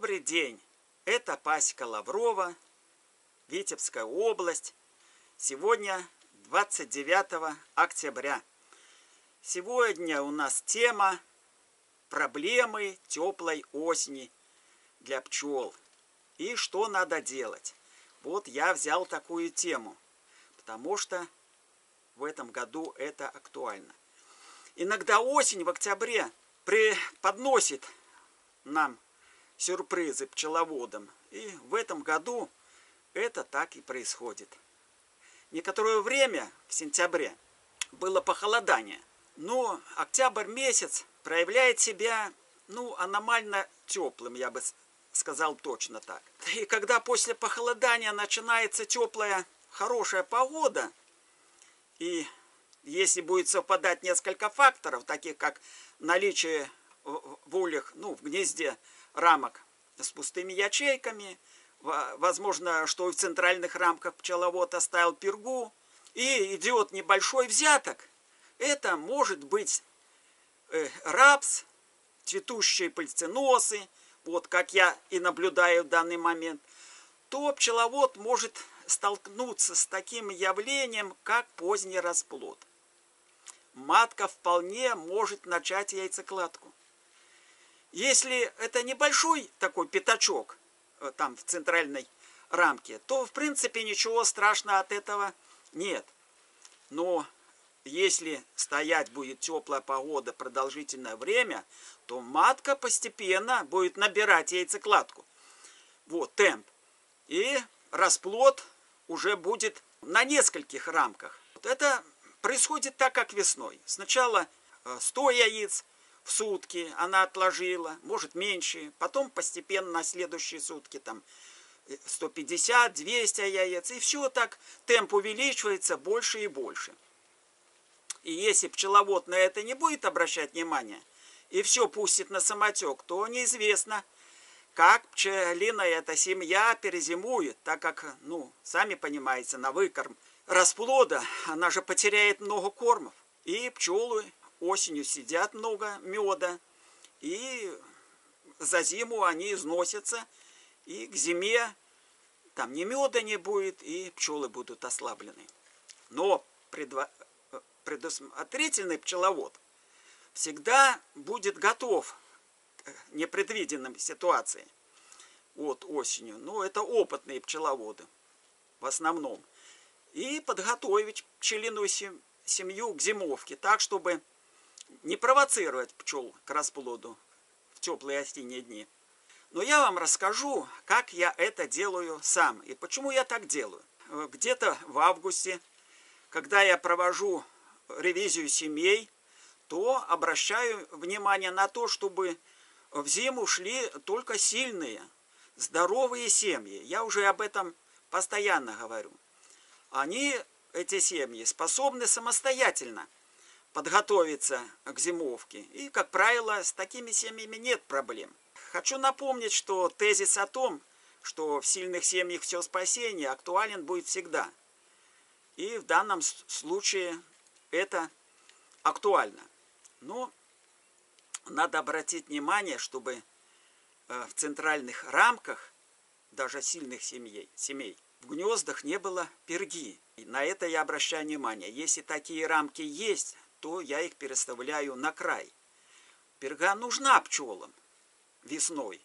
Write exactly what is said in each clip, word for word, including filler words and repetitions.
Добрый день! Это Пасека Лаврова, Витебская область. Сегодня двадцать девятое октября. Сегодня у нас тема «Проблемы теплой осени для пчел» и что надо делать. Вот я взял такую тему, потому что в этом году это актуально. Иногда осень в октябре преподносит нам сюрпризы пчеловодам. И в этом году это так и происходит. Некоторое время в сентябре было похолодание, но октябрь месяц проявляет себя, ну, аномально теплым, я бы сказал точно так. И когда после похолодания начинается теплая, хорошая погода, и если будет совпадать несколько факторов, таких как наличие в ульях, ну, в гнезде рамок с пустыми ячейками, возможно, что в центральных рамках пчеловод оставил пергу, и идет небольшой взяток. Это может быть рапс, цветущие пыльценосы, вот как я и наблюдаю в данный момент, то пчеловод может столкнуться с таким явлением, как поздний расплод. Матка вполне может начать яйцекладку. Если это небольшой такой пятачок там в центральной рамке, то в принципе ничего страшного от этого нет. Но если стоять будет теплая погода продолжительное время, то матка постепенно будет набирать яйцекладку. Вот темп. И расплод уже будет на нескольких рамках. Это происходит так, как весной. Сначала сто яиц в сутки она отложила, может меньше, потом постепенно на следующие сутки там сто пятьдесят — двести яиц, и все так, темп увеличивается больше и больше. И если пчеловод на это не будет обращать внимания, и все пустит на самотек, то неизвестно, как пчелина эта семья перезимует, так как, ну, сами понимаете, на выкорм расплода она же потеряет много кормов, и пчелы осенью сидят много меда, и за зиму они износятся, и к зиме там ни меда не будет, и пчелы будут ослаблены. Но предусмотрительный пчеловод всегда будет готов к непредвиденным ситуациям вот осенью. Но это опытные пчеловоды в основном. И подготовить пчелиную семью к зимовке так, чтобы не провоцировать пчел к расплоду в теплые осенние дни. Но я вам расскажу, как я это делаю сам и почему я так делаю. Где-то в августе, когда я провожу ревизию семей, то обращаю внимание на то, чтобы в зиму шли только сильные, здоровые семьи. Я уже об этом постоянно говорю. Они, эти семьи, способны самостоятельно подготовиться к зимовке. И, как правило, с такими семьями нет проблем. Хочу напомнить, что тезис о том, что в сильных семьях все спасение, актуален будет всегда. И в данном случае это актуально. Но надо обратить внимание, чтобы в центральных рамках даже сильных семей, семей в гнездах не было перги. И на это я обращаю внимание. Если такие рамки есть, то я их переставляю на край. Перга нужна пчелам весной,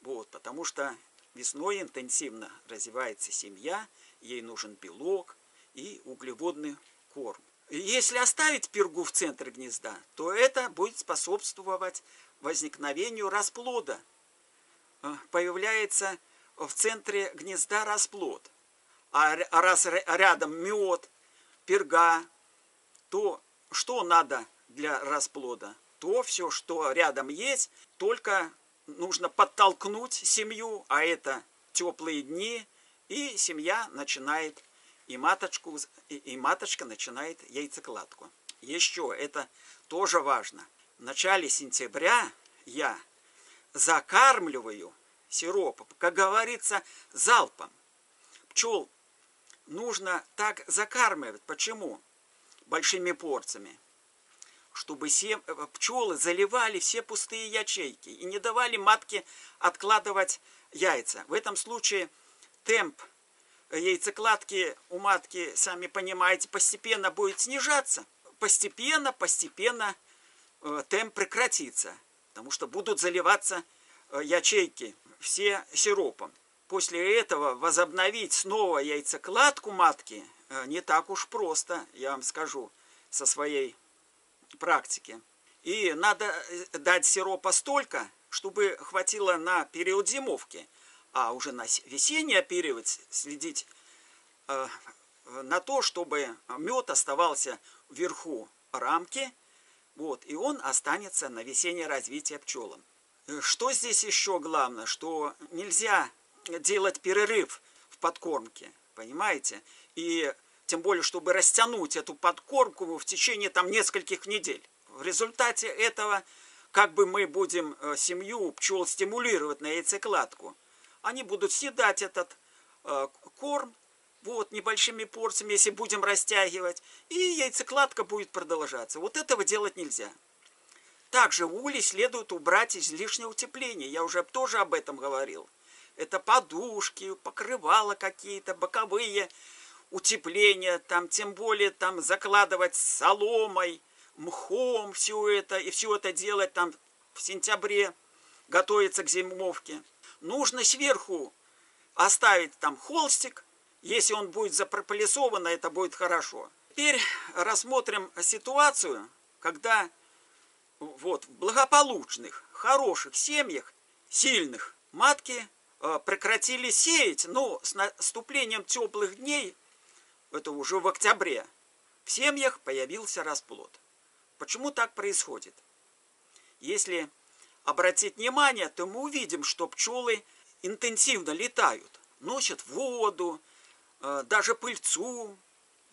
вот, потому что весной интенсивно развивается семья, ей нужен белок и углеводный корм. И если оставить пергу в центре гнезда, то это будет способствовать возникновению расплода. Появляется в центре гнезда расплод. А раз рядом мед, перга, то что надо для расплода? То все, что рядом есть, только нужно подтолкнуть семью, а это теплые дни, и семья начинает, и, маточку, и маточка начинает яйцекладку. Еще, это тоже важно. В начале сентября я закармливаю сиропом, как говорится, залпом. Пчел нужно так закармливать. Почему? Большими порциями. чтобы все пчелы заливали все пустые ячейки и не давали матке откладывать яйца. В этом случае темп яйцекладки у матки, сами понимаете, постепенно будет снижаться. Постепенно, постепенно темп прекратится, потому что будут заливаться ячейки все сиропом. После этого возобновить снова яйцекладку матки не так уж просто, я вам скажу, со своей практики. И надо дать сиропа столько, чтобы хватило на период зимовки, а уже на весенний период следить э, на то, чтобы мед оставался вверху рамки, вот, и он останется на весеннее развитие пчелам. Что здесь еще главное, что нельзя делать перерыв в подкормке, понимаете, и тем более, чтобы растянуть эту подкормку в течение там нескольких недель. В результате этого, как бы мы будем семью пчел стимулировать на яйцекладку, они будут съедать этот э, корм вот, небольшими порциями, если будем растягивать, и яйцекладка будет продолжаться. Вот этого делать нельзя. Также улей следует убрать излишнее утепление. Я уже тоже об этом говорил. Это подушки, покрывала какие-то, боковые утепления, там, тем более там, закладывать соломой, мхом все это, и все это делать там, в сентябре, готовиться к зимовке. Нужно сверху оставить там холстик, если он будет запропылесован, это будет хорошо. Теперь рассмотрим ситуацию, когда вот, в благополучных, хороших семьях, сильных матки прекратили сеять, но с наступлением теплых дней, это уже в октябре, в семьях появился расплод. Почему так происходит? Если обратить внимание, то мы увидим, что пчелы интенсивно летают, носят воду, даже пыльцу.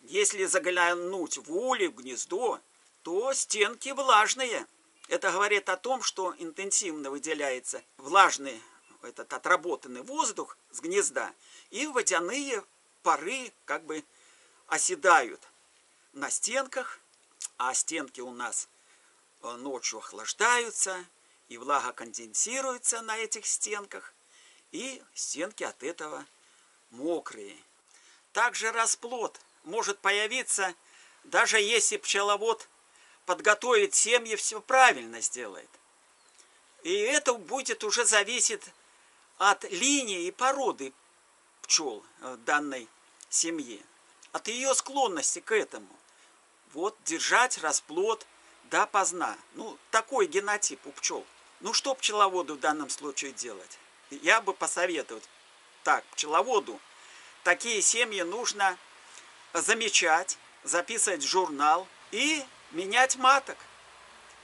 Если заглянуть в улей, в гнездо, то стенки влажные. Это говорит о том, что интенсивно выделяется влажный этот отработанный воздух с гнезда, и водяные пары как бы оседают на стенках, а стенки у нас ночью охлаждаются, и влага конденсируется на этих стенках, и стенки от этого мокрые. Также расплод может появиться, даже если пчеловод подготовит семьи, все правильно сделает. И это будет уже зависеть от линии и породы пчел данной семьи, от ее склонности к этому. Вот, держать расплод допоздна. Ну, такой генотип у пчел. Ну, что пчеловоду в данном случае делать? Я бы посоветовал так, пчеловоду такие семьи нужно замечать, записывать в журнал и менять маток.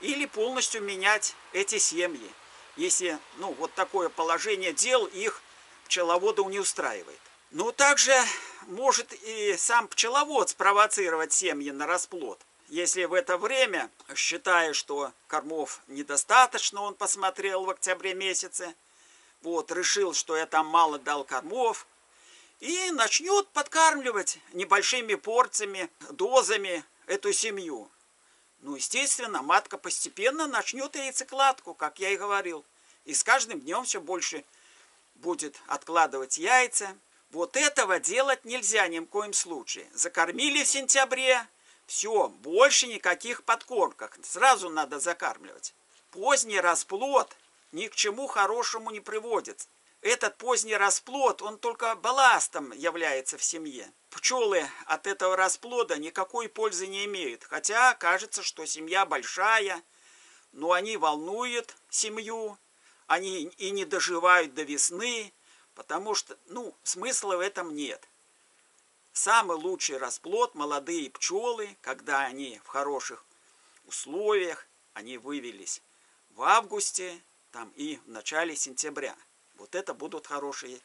Или полностью менять эти семьи, если ну, вот такое положение дел их пчеловоду не устраивает. Но также может и сам пчеловод спровоцировать семьи на расплод. Если в это время, считая, что кормов недостаточно, он посмотрел в октябре месяце, вот, решил, что я там мало дал кормов, и начнет подкармливать небольшими порциями, дозами эту семью. Ну, естественно, матка постепенно начнет яйцекладку, как я и говорил. И с каждым днем все больше будет откладывать яйца. Вот этого делать нельзя ни в коем случае. Закормили в сентябре, все, больше никаких подкормков. Сразу надо закармливать. Поздний расплод ни к чему хорошему не приводит. Этот поздний расплод, он только балластом является в семье. Пчелы от этого расплода никакой пользы не имеют. Хотя кажется, что семья большая, но они волнуют семью, они и не доживают до весны, потому что ну, смысла в этом нет. Самый лучший расплод – молодые пчелы, когда они в хороших условиях, они вывелись в августе там, и в начале сентября. Вот это будут хорошие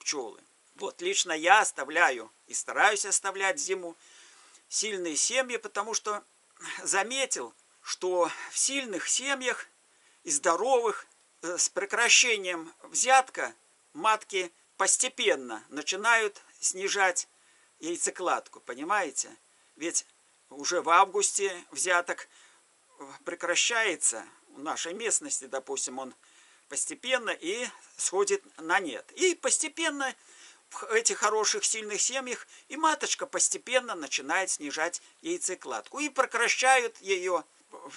пчелы. Вот лично я оставляю и стараюсь оставлять зиму сильные семьи, потому что заметил, что в сильных семьях и здоровых с прекращением взятка матки постепенно начинают снижать яйцекладку, понимаете? Ведь уже в августе взяток прекращается в нашей местности, допустим, он постепенно и сходит на нет. И постепенно в этих хороших, сильных семьях и маточка постепенно начинает снижать яйцекладку. И прекращают ее.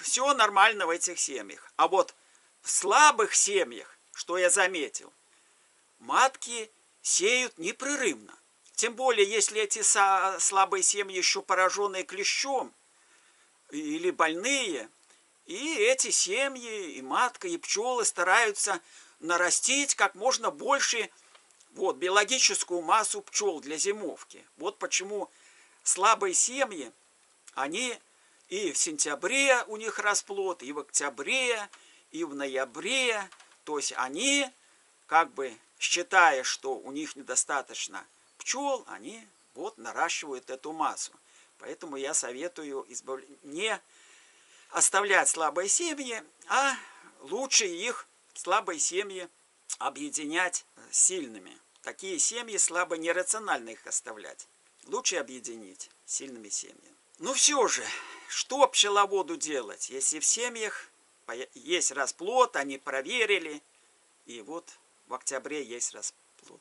Все нормально в этих семьях. А вот в слабых семьях, что я заметил, матки сеют непрерывно. Тем более, если эти слабые семьи еще пораженные клещом или больные, и эти семьи, и матка, и пчелы стараются нарастить как можно больше вот, биологическую массу пчел для зимовки. Вот почему слабые семьи, они и в сентябре у них расплод, и в октябре, и в ноябре. То есть они, как бы считая, что у них недостаточно пчел, они вот наращивают эту массу. Поэтому я советую избав... не оставлять слабые семьи, а лучше их, слабые семьи, объединять с сильными. Такие семьи слабо нерационально их оставлять. Лучше объединить с сильными семьями. Но все же, что пчеловоду делать, если в семьях есть расплод, они проверили, и вот в октябре есть расплод?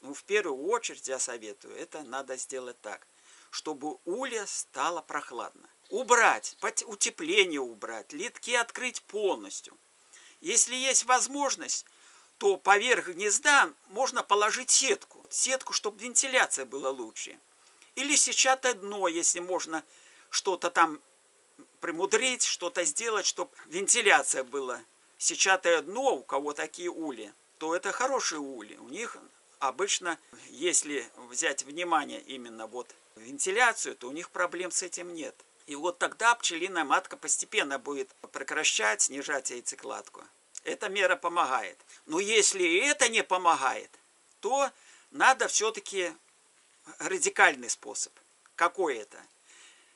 Ну, в первую очередь я советую, это надо сделать так, чтобы улья стала прохладна. Убрать, утепление убрать, литки открыть полностью. Если есть возможность, то поверх гнезда можно положить сетку. Сетку, чтобы вентиляция была лучше. Или сетчатое дно, если можно что-то там примудрить, что-то сделать, чтобы вентиляция была. Сетчатое дно, у кого такие ульи, то это хорошие ульи. У них обычно, если взять внимание именно вот вентиляцию, то у них проблем с этим нет. И вот тогда пчелиная матка постепенно будет прекращать, снижать яйцекладку. Эта мера помогает. Но если это не помогает, то надо все-таки радикальный способ. Какой это?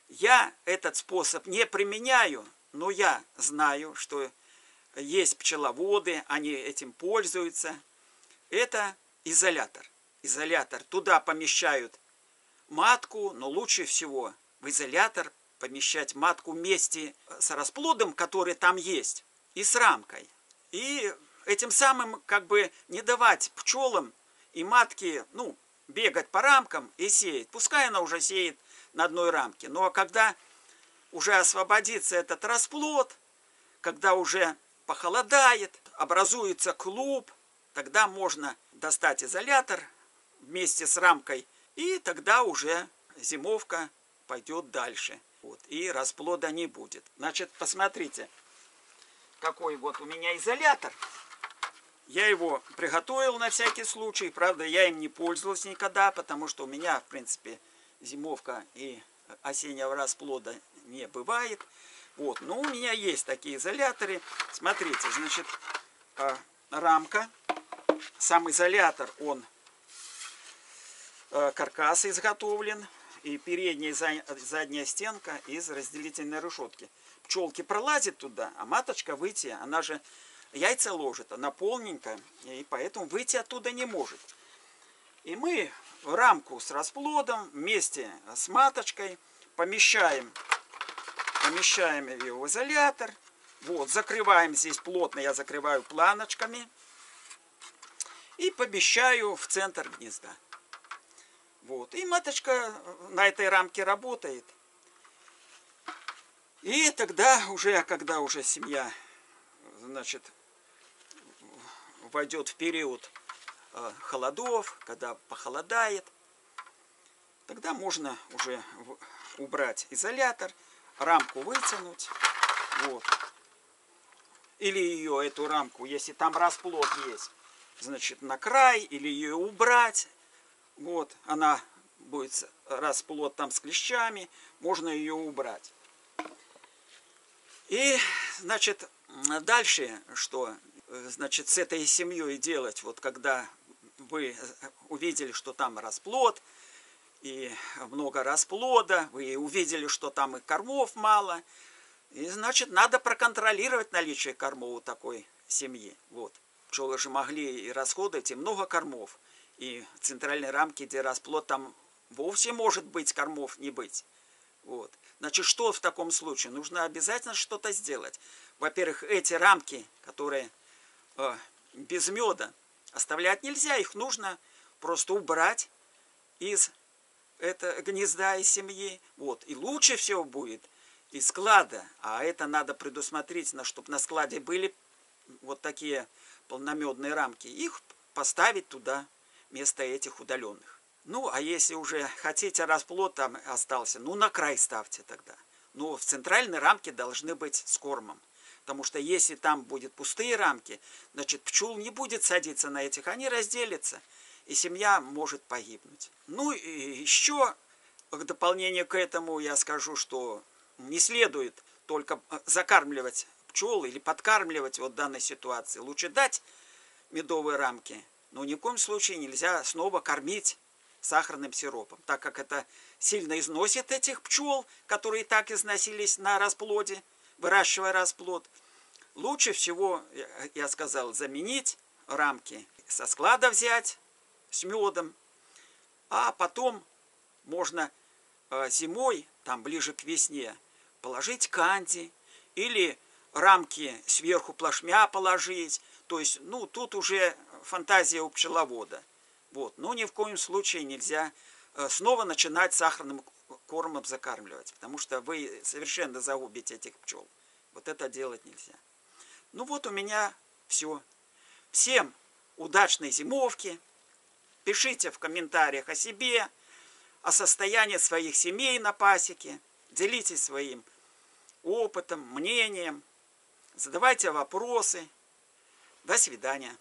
Я этот способ не применяю, но я знаю, что есть пчеловоды, они этим пользуются. Это изолятор. Изолятор. Туда помещают матку, но лучше всего в изолятор помещать матку вместе с расплодом, который там есть, и с рамкой. И этим самым как бы не давать пчелам и матке, ну, бегать по рамкам и сеять. Пускай она уже сеет на одной рамке. Но когда уже освободится этот расплод, когда уже похолодает, образуется клуб, тогда можно достать изолятор вместе с рамкой, и тогда уже зимовка пойдет дальше. Вот, и расплода не будет. Значит, посмотрите, какой вот у меня изолятор. Я его приготовил на всякий случай. Правда, я им не пользовался никогда, потому что у меня, в принципе, зимовка и осеннего расплода не бывает. Вот, но у меня есть такие изоляторы. Смотрите, значит, рамка. Сам изолятор, он каркас изготовлен. И передняя и задняя стенка из разделительной решетки. Пчелки пролазят туда, а маточка выйти, она же яйца ложит, она полненькая, и поэтому выйти оттуда не может. И мы в рамку с расплодом вместе с маточкой помещаем, помещаем ее в изолятор. Вот, закрываем здесь плотно, я закрываю планочками. И помещаю в центр гнезда. Вот. И маточка на этой рамке работает. И тогда уже, когда уже семья, значит, войдет в период холодов, когда похолодает, тогда можно уже убрать изолятор, рамку вытянуть. Вот. Или ее, эту рамку, если там расплод есть, значит, на край, или ее убрать. Вот, она будет расплод там с клещами, можно ее убрать. И, значит, дальше, что, значит, с этой семьей делать, вот когда вы увидели, что там расплод, и много расплода, вы увидели, что там и кормов мало, и, значит, надо проконтролировать наличие кормов у такой семьи. Вот, пчелы же могли и расходовать, и много кормов. И в центральной рамке, где расплод, там вовсе может быть кормов не быть. Вот. Значит, что в таком случае? Нужно обязательно что-то сделать. Во-первых, эти рамки, которые э, без меда, оставлять нельзя, их нужно просто убрать из это, гнезда и семьи. Вот. И лучше всего будет из склада, а это надо предусмотрительно, чтобы на складе были вот такие полномедные рамки, их поставить туда вместо этих удаленных. Ну, а если уже хотите, расплод там остался, ну, на край ставьте тогда. Но в центральной рамке должны быть с кормом. Потому что если там будут пустые рамки, значит, пчел не будет садиться на этих, они разделятся, и семья может погибнуть. Ну, и еще, в дополнение к этому, я скажу, что не следует только закармливать пчел или подкармливать вот в данной ситуации. Лучше дать медовые рамки, но ни в коем случае нельзя снова кормить сахарным сиропом, так как это сильно износит этих пчел, которые и так износились на расплоде, выращивая расплод. Лучше всего, я сказал, заменить рамки, со склада взять с медом, а потом можно зимой, там ближе к весне, положить канди или рамки сверху плашмя положить. То есть, ну, тут уже фантазия у пчеловода. Вот. Но ни в коем случае нельзя снова начинать сахарным кормом закармливать, потому что вы совершенно загубите этих пчел. Вот это делать нельзя. Ну вот у меня все. Всем удачной зимовки. Пишите в комментариях о себе, о состоянии своих семей на пасеке. Делитесь своим опытом, мнением. Задавайте вопросы. До свидания.